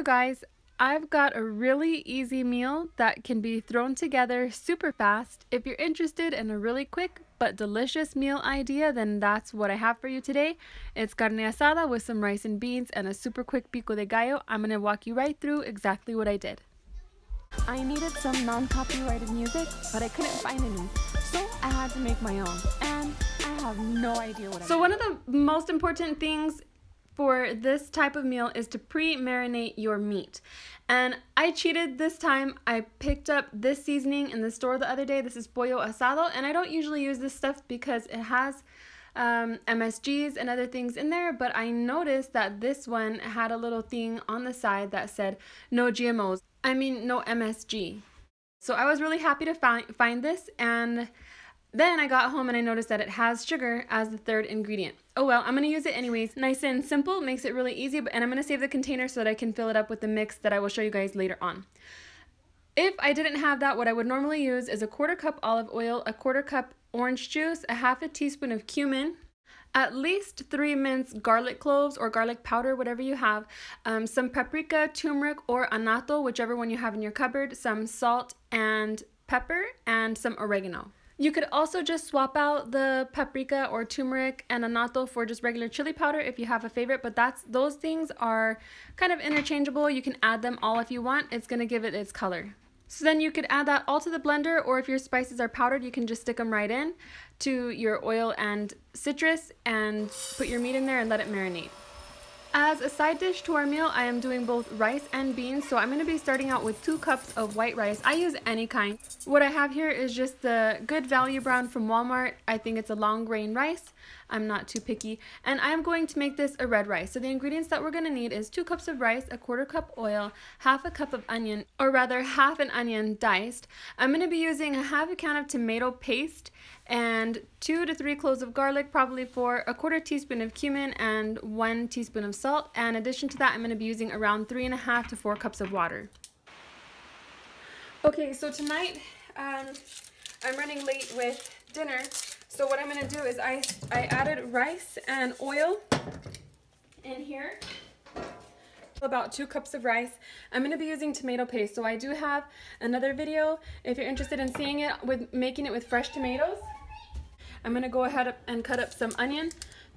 you guys, I've got a really easy meal that can be thrown together super fast. If you're interested in a really quick but delicious meal idea, then that's what I have for you today. It's carne asada with some rice and beans and a super quick pico de gallo. I'm going to walk you right through exactly what I did. I needed some non-copyrighted music, but I couldn't find any, so I had to make my own, and I have no idea what I So one of the most important things for this type of meal is to pre-marinate your meat. And I cheated this time. I picked up this seasoning in the store the other day. This is pollo asado, and I don't usually use this stuff because it has MSGs and other things in there, but I noticed that this one had a little thing on the side that said no GMOs. I mean, no MSG. So I was really happy to find this, and then I got home and I noticed that it has sugar as the third ingredient. Oh well, I'm going to use it anyways. Nice and simple, makes it really easy, and I'm going to save the container so that I can fill it up with the mix that I will show you guys later on. If I didn't have that, what I would normally use is a 1/4 cup olive oil, a 1/4 cup orange juice, a 1/2 teaspoon of cumin, at least 3 minced garlic cloves or garlic powder, whatever you have, some paprika, turmeric, or annatto, whichever one you have in your cupboard, some salt and pepper, and some oregano. You could also just swap out the paprika or turmeric and annatto for just regular chili powder if you have a favorite, but those things are kind of interchangeable. You can add them all if you want. It's going to give it its color. So then you could add that all to the blender, or if your spices are powdered, you can just stick them right in to your oil and citrus and put your meat in there and let it marinate. As a side dish to our meal, I am doing both rice and beans, so I'm going to be starting out with 2 cups of white rice. I use any kind. What I have here is just the Good Value Brown from Walmart. I think it's a long grain rice. I'm not too picky. And I'm going to make this a red rice. So the ingredients that we're going to need is 2 cups of rice, a 1/4 cup oil, 1/2 cup of onion, or rather 1/2 an onion diced. I'm going to be using a 1/2 can of tomato paste and 2 to 3 cloves of garlic, probably 4, a 1/4 teaspoon of cumin, and 1 teaspoon of salt. And in addition to that, I'm going to be using around 3.5 to 4 cups of water. Okay, so tonight I'm running late with dinner. So what I'm going to do is I added rice and oil in here. About 2 cups of rice. I'm going to be using tomato paste. So I do have another video if you're interested in seeing it with making it with fresh tomatoes. I'm going to go ahead and cut up some onion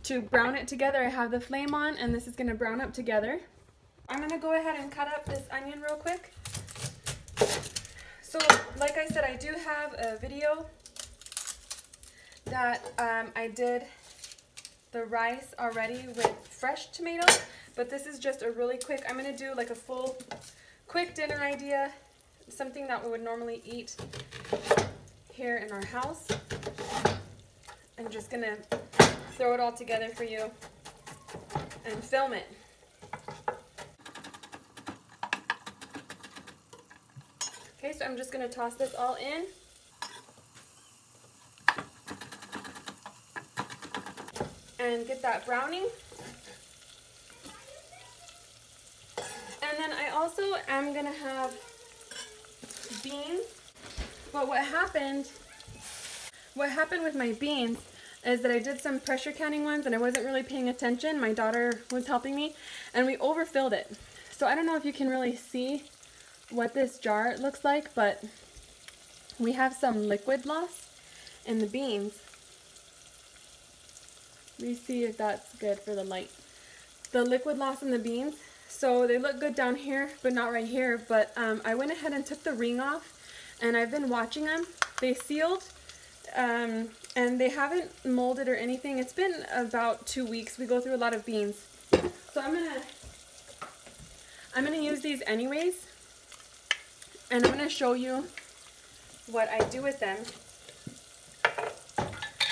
to brown it together. I have the flame on and this is going to brown up together. I'm going to go ahead and cut up this onion real quick. So like I said, I do have a video that I did the rice already with fresh tomatoes, but this is just a really quick, I'm going to do like a full quick dinner idea, something that we would normally eat here in our house. I'm just going to throw it all together for you and film it. Okay, so I'm just going to toss this all in. And get that browning. And then I also am going to have beans. But what happened with my beans is that I did some pressure canning ones and I wasn't really paying attention. My daughter was helping me and we overfilled it. So I don't know if you can really see what this jar looks like, but we have some liquid loss in the beans. Let me see if that's good for the light. The liquid loss in the beans. So they look good down here, but not right here. But I went ahead and took the ring off and I've been watching them. They sealed. And they haven't molded or anything. It's been about 2 weeks. We go through a lot of beans. So I'm gonna use these anyways. And I'm gonna show you what I do with them.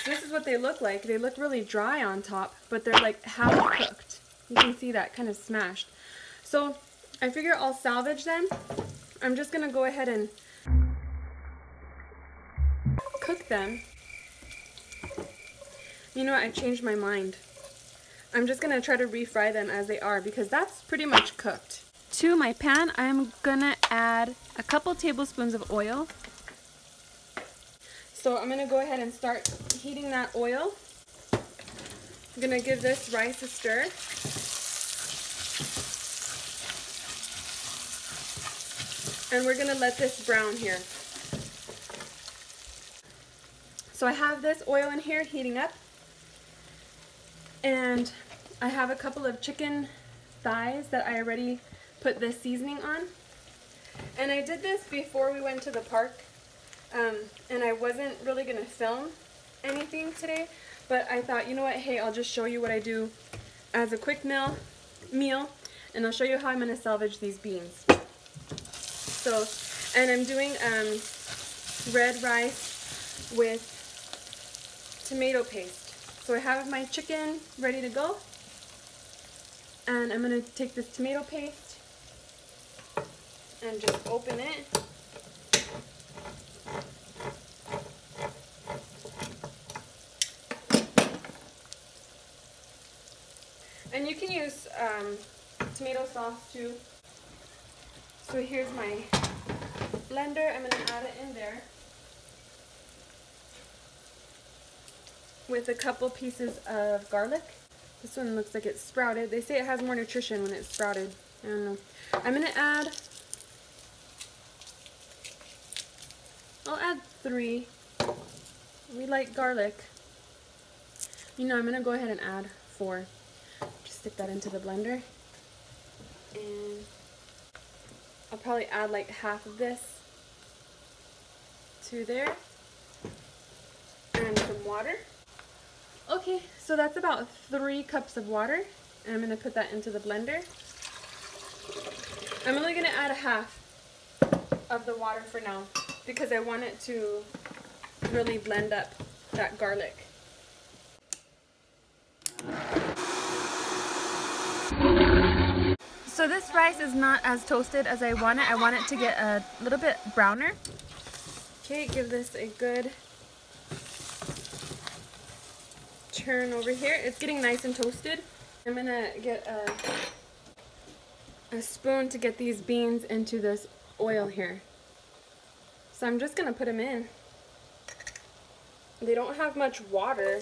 So this is what they look like. They look really dry on top, but they're like half cooked. You can see that kind of smashed. So I figure I'll salvage them. I'm just gonna go ahead and cook them. You know what, I changed my mind. I'm just gonna try to refry them as they are because that's pretty much cooked. To my pan, I'm gonna add a couple tablespoons of oil. So I'm gonna go ahead and start heating that oil. I'm gonna give this rice a stir. And we're gonna let this brown here. So I have this oil in here heating up, and I have a couple of chicken thighs that I already put the seasoning on. And I did this before we went to the park, and I wasn't really gonna film anything today, but I thought, you know what, hey, I'll just show you what I do as a quick meal, and I'll show you how I'm gonna salvage these beans. So, and I'm doing red rice with tomato paste. So I have my chicken ready to go, and I'm gonna take this tomato paste and just open it. And you can use tomato sauce too. So here's my blender. I'm going to add it in there with a couple pieces of garlic. This one looks like it's sprouted. They say it has more nutrition when it's sprouted. I don't know. I'm going to add, I'll add 3. We like garlic. You know, I'm going to go ahead and add 4. Just stick that into the blender. And I'll probably add like half of this to there and some water. Okay, so that's about 3 cups of water, and I'm gonna put that into the blender. I'm only gonna add 1/2 of the water for now because I want it to really blend up that garlic. So this rice is not as toasted as I want it. I want it to get a little bit browner. Okay, give this a good turn over here. It's getting nice and toasted. I'm gonna get a spoon to get these beans into this oil here. So I'm just gonna put them in. They don't have much water.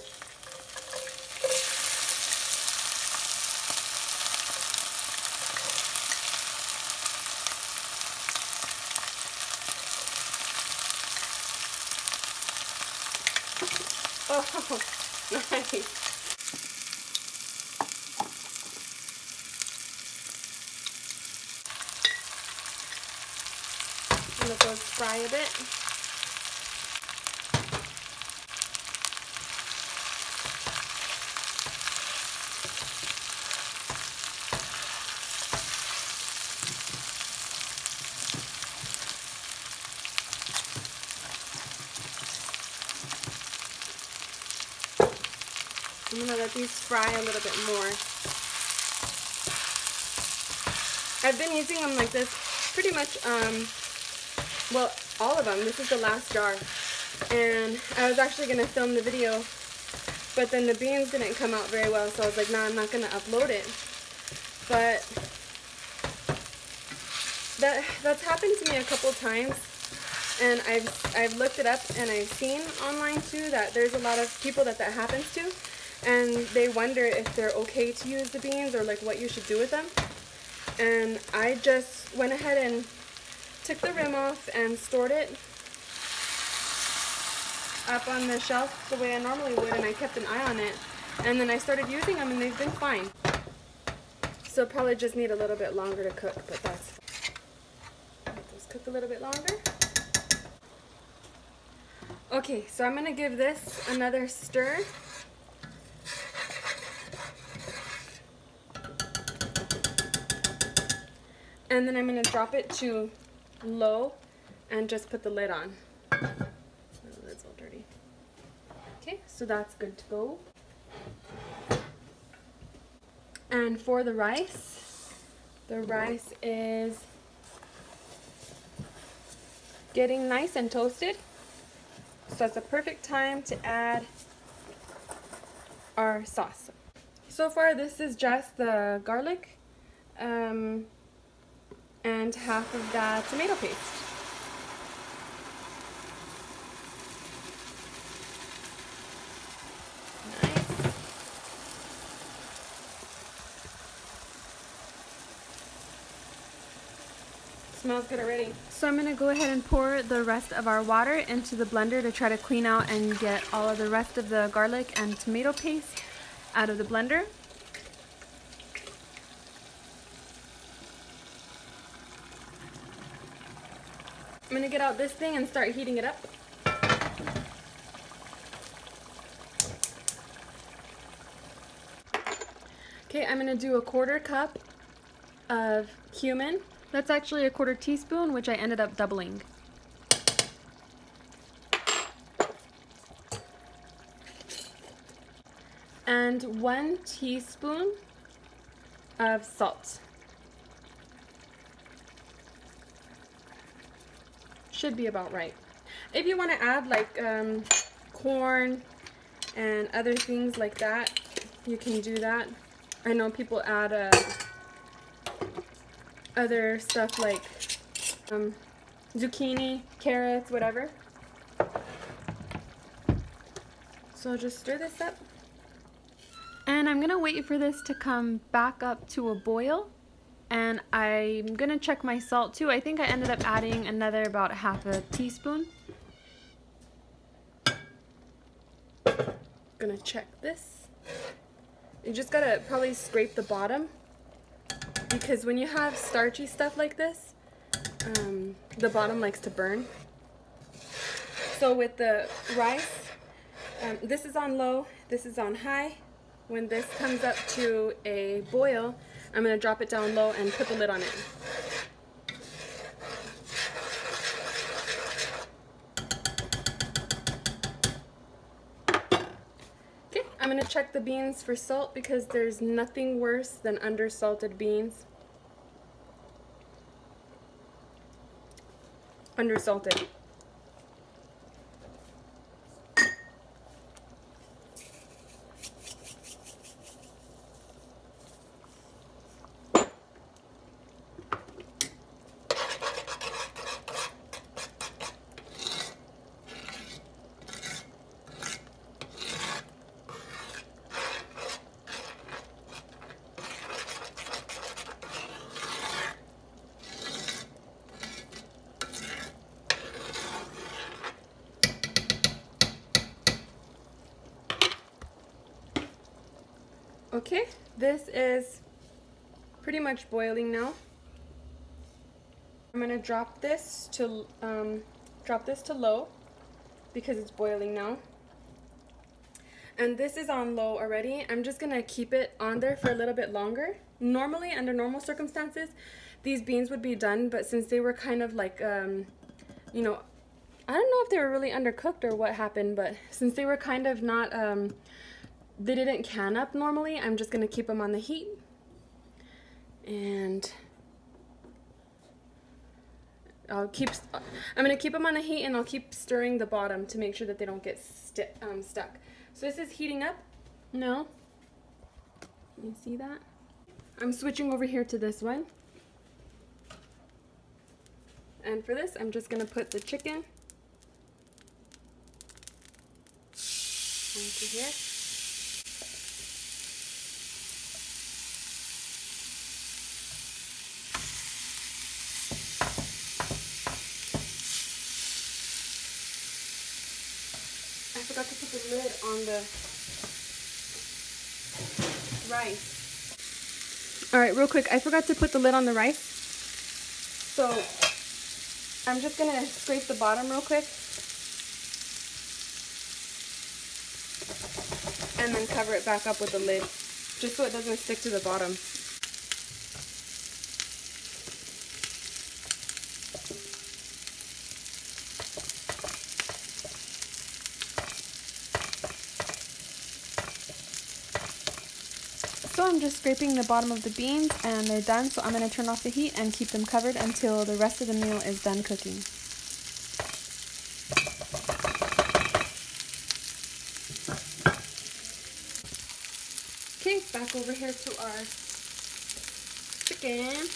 Oh, nice. I'm gonna go fry a bit. I'm going to let these fry a little bit more. I've been using them like this pretty much, well, all of them. This is the last jar. And I was actually going to film the video, but then the beans didn't come out very well, so I was like, no, I'm not going to upload it. But that's happened to me a couple times. And I've looked it up, and I've seen online too that there's a lot of people that happens to. And they wonder if they're okay to use the beans or like what you should do with them. And I just went ahead and took the rim off and stored it up on the shelf the way I normally would, and I kept an eye on it. And then I started using them, and they've been fine. So probably just need a little bit longer to cook, but that's fine. Let those cook a little bit longer. Okay, so I'm gonna give this another stir. And then I'm going to drop it to low and just put the lid on. Oh, that's all dirty. Okay, so that's good to go. And for the rice is getting nice and toasted. So it's a perfect time to add our sauce. So far, this is just the garlic. And half of that tomato paste. Nice. Smells good already. So I'm gonna go ahead and pour the rest of our water into the blender to try to clean out and get all of the rest of the garlic and tomato paste out of the blender. I'm gonna get out this thing and start heating it up. Okay, I'm gonna do a 1/4 cup of cumin. That's actually a 1/4 teaspoon, which I ended up doubling. And 1 teaspoon of salt. Should be about right. If you want to add like corn and other things like that, you can do that. I know people add other stuff like zucchini, carrots, whatever. So just stir this up. And I'm gonna wait for this to come back up to a boil. And I'm gonna check my salt too. I think I ended up adding another about 1/2 teaspoon. Gonna check this. You just gotta probably scrape the bottom, because when you have starchy stuff like this, the bottom likes to burn. So with the rice, this is on low, this is on high. When this comes up to a boil, I'm going to drop it down low and put the lid on it. Okay, I'm going to check the beans for salt, because there's nothing worse than undersalted beans. Undersalted. Okay, this is pretty much boiling now. I'm gonna drop this to low, because it's boiling now. And this is on low already. I'm just gonna keep it on there for a little bit longer. Normally, under normal circumstances, these beans would be done, but since they were kind of like, you know, I don't know if they were really undercooked or what happened, but since they were kind of not, they didn't can up normally. I'm just gonna keep them on the heat and I'll keep stirring the bottom to make sure that they don't get stuck. So this is heating up now. You see that? I'm switching over here to this one. And for this, I'm just gonna put the chicken into here. I forgot to put the lid on the rice. Alright, real quick, I forgot to put the lid on the rice. So I'm just gonna scrape the bottom real quick and then cover it back up with the lid, just so it doesn't stick to the bottom. So I'm just scraping the bottom of the beans and they're done, so I'm going to turn off the heat and keep them covered until the rest of the meal is done cooking. Okay, back over here to our chicken.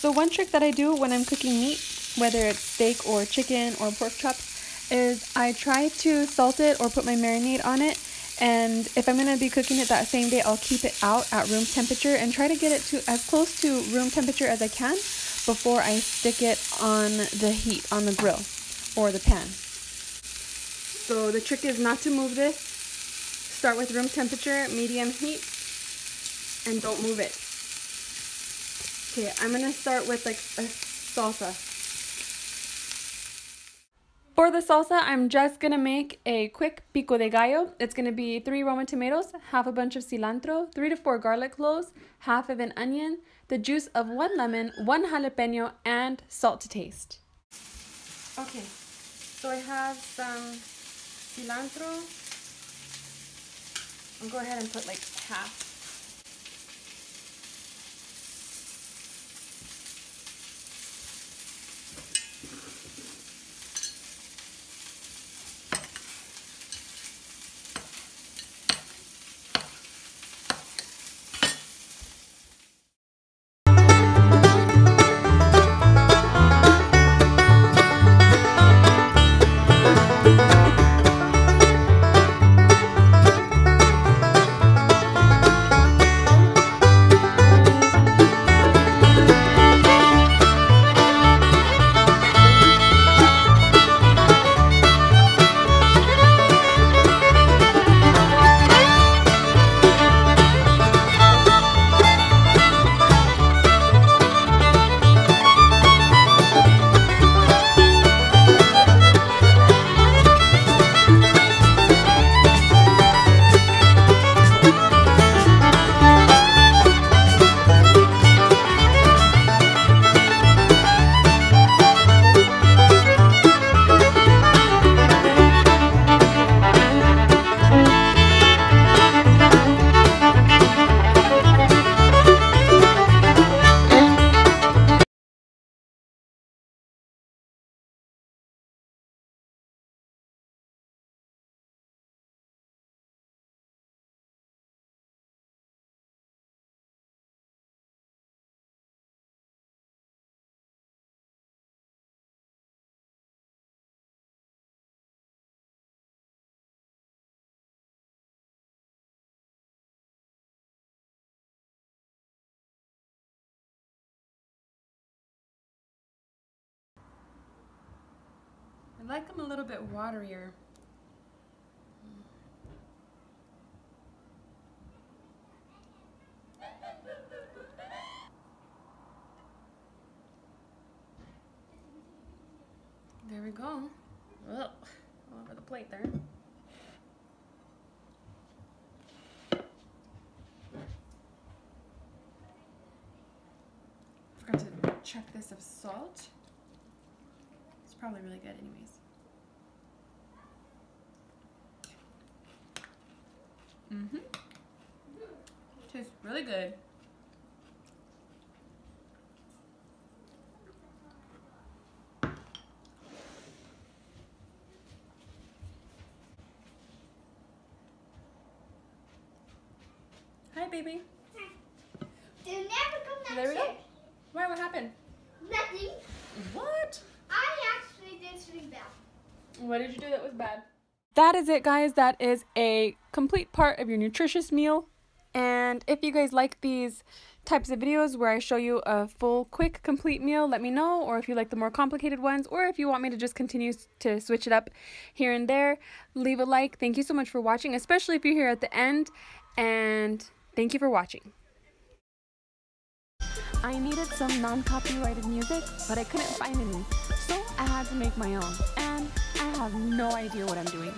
So one trick that I do when I'm cooking meat, whether it's steak or chicken or pork chops, is I try to salt it or put my marinade on it. And if I'm going to be cooking it that same day, I'll keep it out at room temperature and try to get it to as close to room temperature as I can. before I stick it on the heat, on the grill or the pan. So the trick is not to move this. Start with room temperature, medium heat, and don't move it. Okay, I'm gonna start with like a salsa. For the salsa, I'm just gonna make a quick pico de gallo. It's gonna be 3 Roma tomatoes, half a bunch of cilantro, 3 to 4 garlic cloves, half of an onion, the juice of 1 lemon, 1 jalapeño, and salt to taste. Okay, so I have some cilantro. I'll go ahead and put like half. I like them a little bit waterier. There we go. Ugh. All over the plate there. Forgot to check this of salt. Probably really good anyways. Tastes really good. Hi, baby. Hi. They'll never come down here. There we go. Why? What happened? Nothing. What? What did you do that was bad? That is it, guys. That is a complete part of your nutritious meal. And if you guys like these types of videos where I show you a full, quick, complete meal, let me know. Or if you like the more complicated ones, or if you want me to just continue to switch it up here and there, leave a like. Thank you so much for watching, especially if you're here at the end. And thank you for watching. I needed some non-copyrighted music, but I couldn't find any. So I had to make my own, and I have no idea what I'm doing.